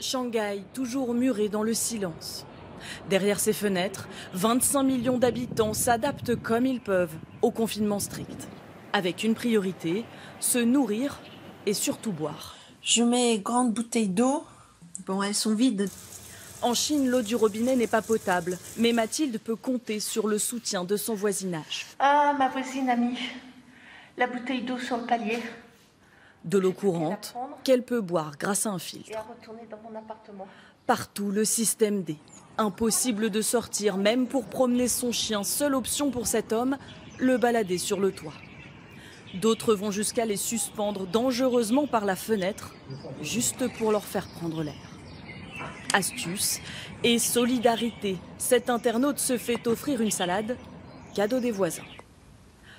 Shanghai, toujours muré dans le silence. Derrière ses fenêtres, 25 millions d'habitants s'adaptent comme ils peuvent au confinement strict. Avec une priorité, se nourrir et surtout boire. Je mets grandes bouteilles d'eau. Bon, elles sont vides. En Chine, l'eau du robinet n'est pas potable. Mais Mathilde peut compter sur le soutien de son voisinage. Ah, ma voisine a mis la bouteille d'eau sur le palier. De l'eau courante qu'elle peut boire grâce à un filtre. Et à retourner dans mon appartement. Partout, le système D. Impossible de sortir, même pour promener son chien. Seule option pour cet homme, le balader sur le toit. D'autres vont jusqu'à les suspendre dangereusement par la fenêtre, juste pour leur faire prendre l'air. Astuce et solidarité, cet internaute se fait offrir une salade, cadeau des voisins.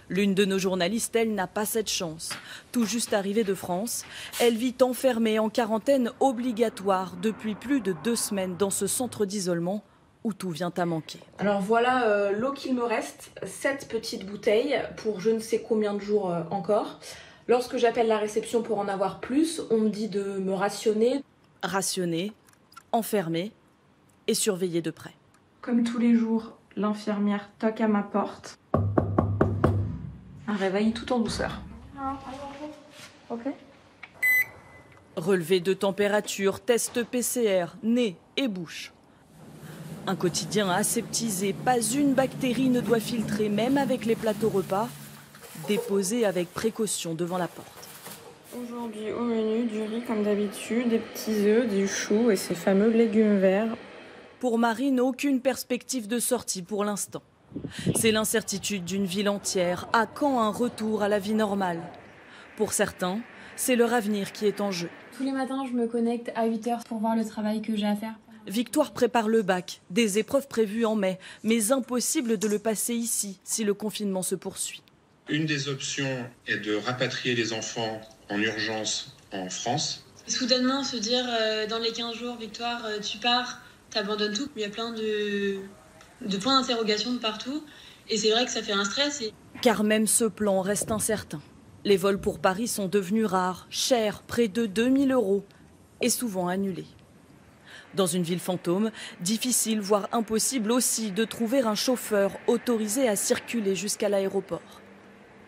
L'une de nos journalistes, elle, n'a pas cette chance. Tout juste arrivée de France, elle vit enfermée en quarantaine obligatoire depuis plus de 2 semaines dans ce centre d'isolement où tout vient à manquer. Alors voilà l'eau qu'il me reste, 7 petites bouteilles pour je ne sais combien de jours encore. Lorsque j'appelle la réception pour en avoir plus, on me dit de me rationner. Rationner, enfermer et surveiller de près. Comme tous les jours, l'infirmière toque à ma porte. Un réveil tout en douceur. Ok. Relevé de température, test PCR, nez et bouche. Un quotidien aseptisé, pas une bactérie ne doit filtrer, même avec les plateaux repas, déposés avec précaution devant la porte. Aujourd'hui au menu, du riz comme d'habitude, des petits œufs, du chou et ces fameux légumes verts. Pour Marine, aucune perspective de sortie pour l'instant. C'est l'incertitude d'une ville entière. À quand un retour à la vie normale? Pour certains, c'est leur avenir qui est en jeu. Tous les matins, je me connecte à 8 h pour voir le travail que j'ai à faire. Victoire prépare le bac, des épreuves prévues en mai, mais impossible de le passer ici si le confinement se poursuit. Une des options est de rapatrier les enfants en urgence en France. Soudainement, se dire dans les 15 jours, Victoire, tu pars, t'abandonnes tout. Il y a plein de points d'interrogation de partout et c'est vrai que ça fait un stress. Car même ce plan reste incertain. Les vols pour Paris sont devenus rares, chers, près de 2000 € et souvent annulés. Dans une ville fantôme, difficile voire impossible aussi de trouver un chauffeur autorisé à circuler jusqu'à l'aéroport.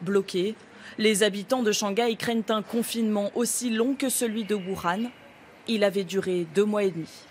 Bloqués, les habitants de Shanghai craignent un confinement aussi long que celui de Wuhan. Il avait duré 2 mois et demi.